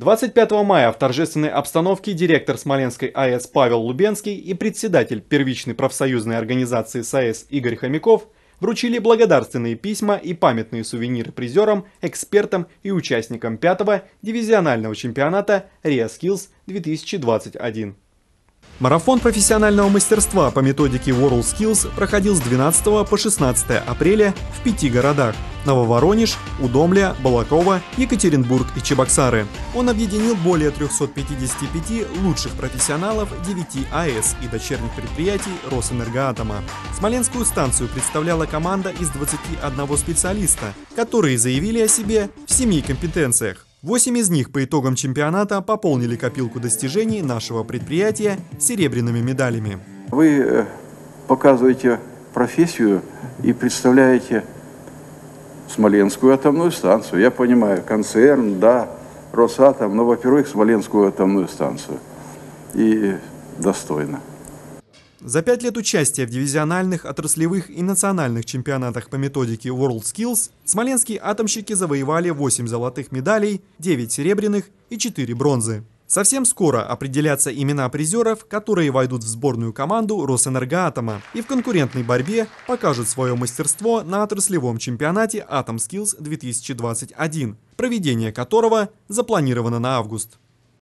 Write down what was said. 25 мая в торжественной обстановке директор Смоленской АЭС Павел Лубенский и председатель первичной профсоюзной организации САЭС Игорь Хомяков вручили благодарственные письма и памятные сувениры призерам, экспертам и участникам 5-го дивизионального чемпионата REASkills 2021. Марафон профессионального мастерства по методике WorldSkills проходил с 12 по 16 апреля в 5 городах – Нововоронеж, Удомля, Балаково, Екатеринбург и Чебоксары. Он объединил более 355 лучших профессионалов 9 АЭС и дочерних предприятий Росэнергоатома. Смоленскую станцию представляла команда из 21 специалиста, которые заявили о себе в 7 компетенциях. 8 из них по итогам чемпионата пополнили копилку достижений нашего предприятия серебряными медалями. Вы показываете профессию и представляете Смоленскую атомную станцию. Я понимаю, концерн, да, Росатом, но, во-первых, Смоленскую атомную станцию. И достойно. За 5 лет участия в дивизиональных, отраслевых и национальных чемпионатах по методике WorldSkills смоленские атомщики завоевали 8 золотых медалей, 9 серебряных и 4 бронзы. Совсем скоро определятся имена призеров, которые войдут в сборную команду Росэнергоатома и в конкурентной борьбе покажут свое мастерство на отраслевом чемпионате AtomSkills 2021, проведение которого запланировано на август.